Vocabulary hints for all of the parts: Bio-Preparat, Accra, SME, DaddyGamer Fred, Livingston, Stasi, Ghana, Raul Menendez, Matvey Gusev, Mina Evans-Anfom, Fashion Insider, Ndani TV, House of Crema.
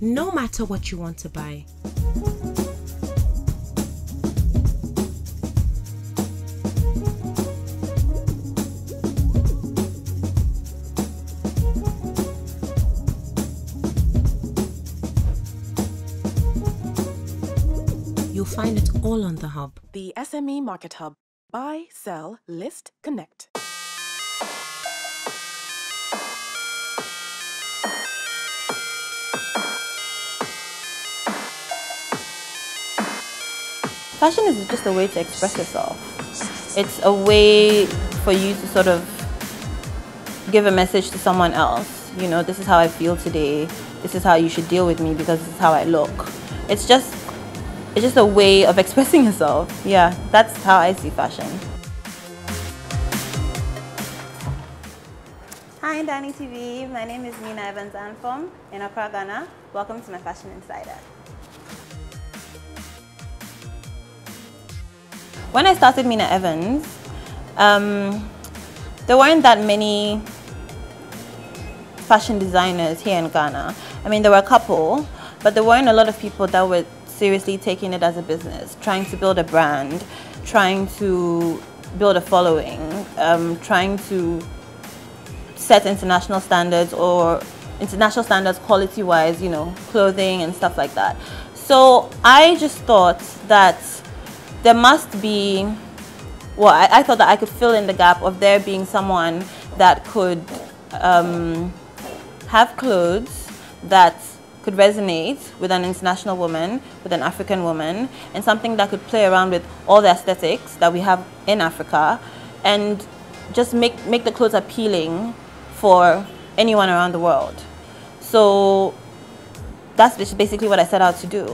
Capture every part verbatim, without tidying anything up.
no matter what you want to buy. You'll find it all on the Hub. The S M E Market Hub. Buy, sell, list, connect. Fashion is just a way to express yourself. It's a way for you to sort of give a message to someone else. You know, this is how I feel today. This is how you should deal with me because this is how I look. It's just It's just a way of expressing yourself. Yeah, that's how I see fashion. Hi, Ndani T V. My name is Mina Evans-Anfom in Accra, Ghana. Welcome to my Fashion Insider. When I started Mina Evans, um, there weren't that many fashion designers here in Ghana. I mean, there were a couple, but there weren't a lot of people that were seriously taking it as a business, trying to build a brand, trying to build a following, um, trying to set international standards or international standards quality-wise, you know, clothing and stuff like that. So I just thought that there must be, well, I, I thought that I could fill in the gap of there being someone that could um, have clothes that could resonate with an international woman, with an African woman, and something that could play around with all the aesthetics that we have in Africa and just make, make the clothes appealing for anyone around the world. So that's basically what I set out to do.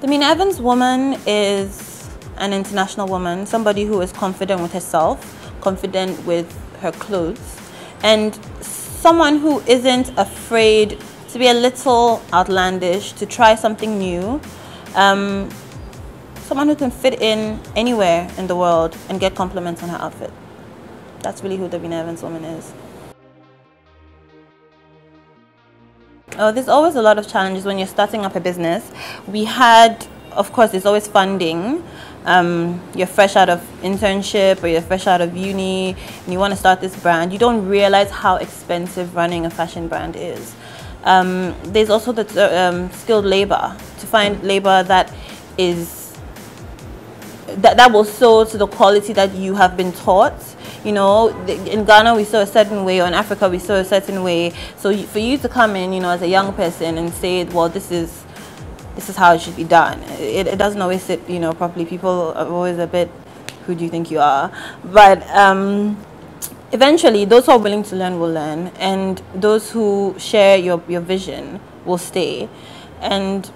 The Mina Evans woman is an international woman, somebody who is confident with herself, confident with her clothes, and someone who isn't afraid to be a little outlandish, to try something new. Um, someone who can fit in anywhere in the world and get compliments on her outfit. That's really who the Mina Evans woman is. Oh, there's always a lot of challenges when you're starting up a business. We had, of course, there's always funding. Um, you're fresh out of internship or you're fresh out of uni and you want to start this brand, you don't realize how expensive running a fashion brand is. Um, there's also the um, skilled labor, to find labor that is that, that will sew to the quality that you have been taught. You know, in Ghana we sew a certain way, or in Africa we sew a certain way. So for you to come in, you know, as a young person and say, well, this is This is how it should be done. It, it doesn't always sit, you know, properly. People are always a bit, who do you think you are? But um, eventually, those who are willing to learn will learn, and those who share your, your vision will stay. And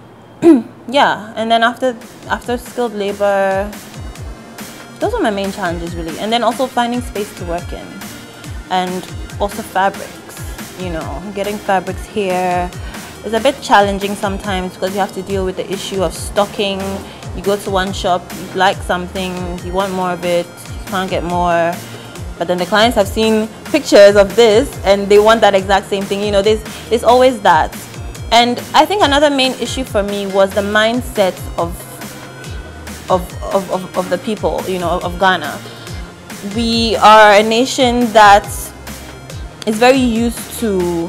yeah, and then after, after skilled labor, those are my main challenges really. And then also finding space to work in, and also fabrics, you know, getting fabrics here. It's a bit challenging sometimes because you have to deal with the issue of stocking. You go to one shop, you like something, you want more of it, you can't get more. But then the clients have seen pictures of this and they want that exact same thing. You know, there's, there's always that. And I think another main issue for me was the mindset of, of, of, of, of the people, you know, of Ghana. We are a nation that is very used to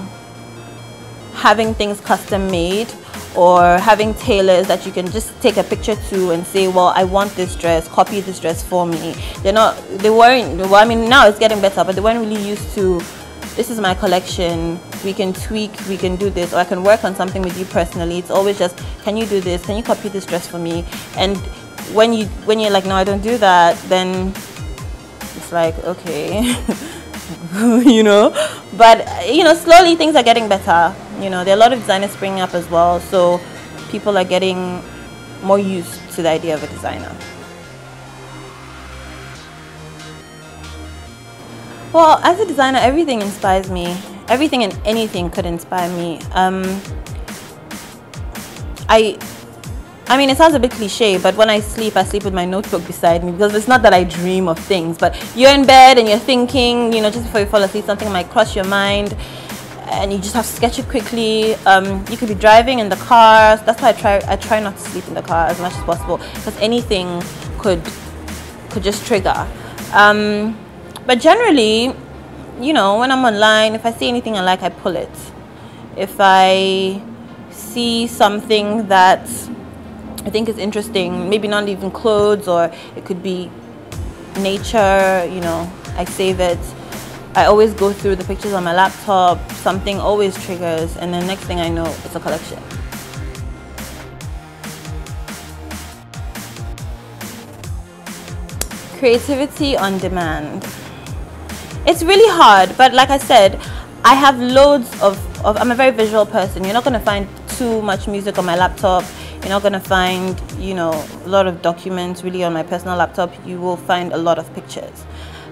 having things custom made, or having tailors that you can just take a picture to and say, well, I want this dress, copy this dress for me. They're not, they weren't, well, I mean, now it's getting better, but they weren't really used to, this is my collection, we can tweak, we can do this, or I can work on something with you personally. It's always just, can you do this? Can you copy this dress for me? And when, you, when you're like, no, I don't do that, then it's like, okay. You know, but you know, slowly things are getting better. You know, there are a lot of designers springing up as well, so people are getting more used to the idea of a designer. Well, as a designer, everything inspires me. Everything and anything could inspire me. Um, I I mean, it sounds a bit cliche, but when I sleep, I sleep with my notebook beside me, because it's not that I dream of things, but you're in bed and you're thinking, you know, just before you fall asleep, something might cross your mind and you just have to sketch it quickly. Um, you could be driving in the car. That's why I try, I try not to sleep in the car as much as possible, because anything could, could just trigger. Um, but generally, you know, when I'm online, if I see anything I like, I pull it. If I see something that I think it's interesting, maybe not even clothes, or it could be nature, you know, I save it. I always go through the pictures on my laptop, something always triggers, and the next thing I know, it's a collection. Creativity on demand. It's really hard, but like I said, I have loads of, of I'm a very visual person. You're not gonna find too much music on my laptop. You're not gonna find, you know, a lot of documents really on my personal laptop. You will find a lot of pictures.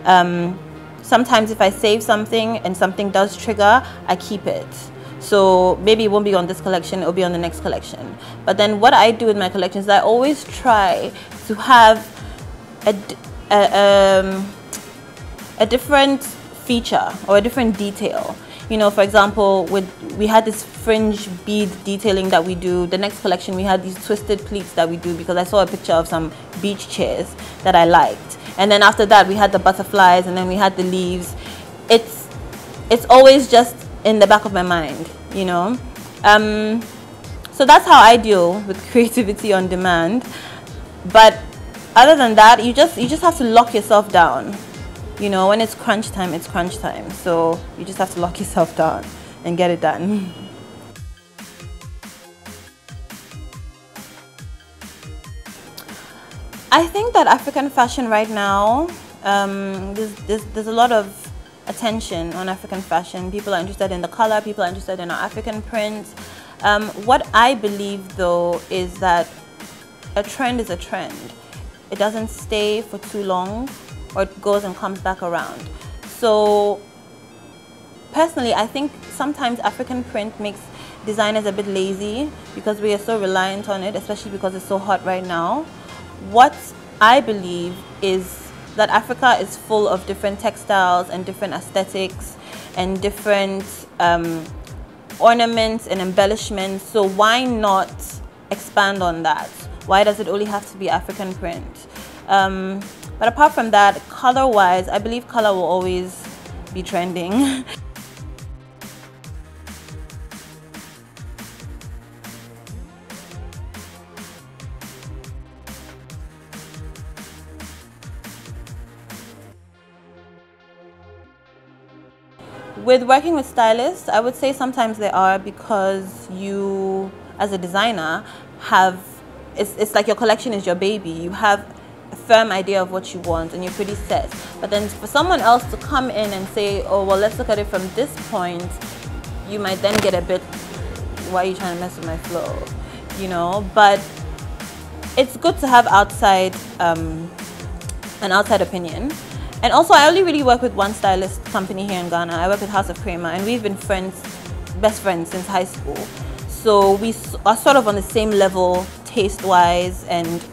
Um, sometimes if I save something and something does trigger, I keep it. So maybe it won't be on this collection, it'll be on the next collection. But then what I do with my collections, I always try to have a, a, um, a different feature or a different detail. You know, for example, with we had this fringe bead detailing that we do. The next collection, we had these twisted pleats that we do because I saw a picture of some beach chairs that I liked. And then after that, we had the butterflies, and then we had the leaves. It's, it's always just in the back of my mind, you know. Um, so that's how I deal with creativity on demand. But other than that, you just, you just have to lock yourself down. You know, when it's crunch time, it's crunch time. So you just have to lock yourself down and get it done. I think that African fashion right now, um, there's, there's, there's a lot of attention on African fashion. People are interested in the color, people are interested in our African prints. Um, what I believe though is that a trend is a trend. It doesn't stay for too long, or it goes and comes back around. So personally, I think sometimes African print makes designers a bit lazy because we are so reliant on it, especially because it's so hot right now. What I believe is that Africa is full of different textiles and different aesthetics and different um, ornaments and embellishments. So why not expand on that? Why does it only have to be African print? Um, But apart from that, color-wise, I believe color will always be trending. With working with stylists, I would say sometimes they are, because you, as a designer, have, it's, it's like your collection is your baby. You have firm idea of what you want and you're pretty set, but then for someone else to come in and say, oh well, let's look at it from this point, you might then get a bit, why are you trying to mess with my flow, you know? But it's good to have outside um, an outside opinion. And also, I only really work with one stylist company here in Ghana. I work with House of Crema, and we've been friends, best friends since high school, so we are sort of on the same level taste wise and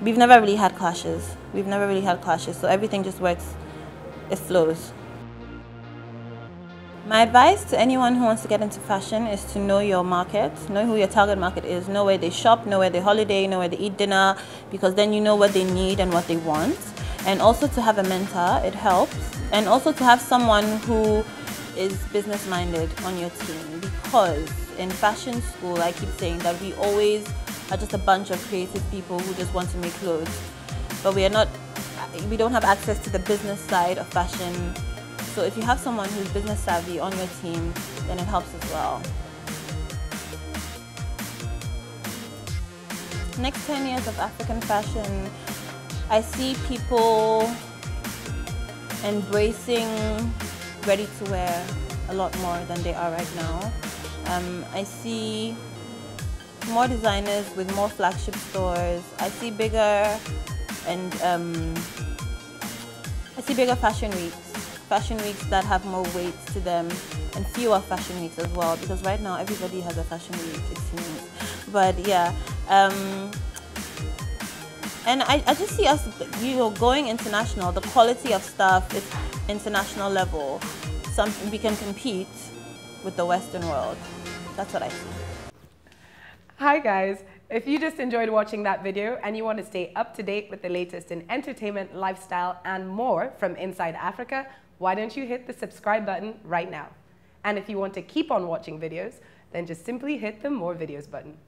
we've never really had clashes. We've never really had clashes, so everything just works, it flows. My advice to anyone who wants to get into fashion is to know your market, know who your target market is, know where they shop, know where they holiday, know where they eat dinner, because then you know what they need and what they want. And also to have a mentor, it helps. And also to have someone who is business-minded on your team, because in fashion school, I keep saying that we always are just a bunch of creative people who just want to make clothes, but we are not, we don't have access to the business side of fashion. So if you have someone who's business savvy on your team, then it helps as well. Next ten years of African fashion, I see people embracing ready-to-wear a lot more than they are right now. Um, I see more designers with more flagship stores. I see bigger and um, I see bigger fashion weeks, fashion weeks that have more weight to them, and fewer fashion weeks as well, because right now everybody has a fashion week, it seems. But yeah, Um, and I, I just see us, you know, going international. The quality of stuff is international level. Some, we can compete with the Western world. That's what I see. Hi guys. If you just enjoyed watching that video and you want to stay up to date with the latest in entertainment, lifestyle and more from Inside Africa, why don't you hit the subscribe button right now? And if you want to keep on watching videos, then just simply hit the more videos button.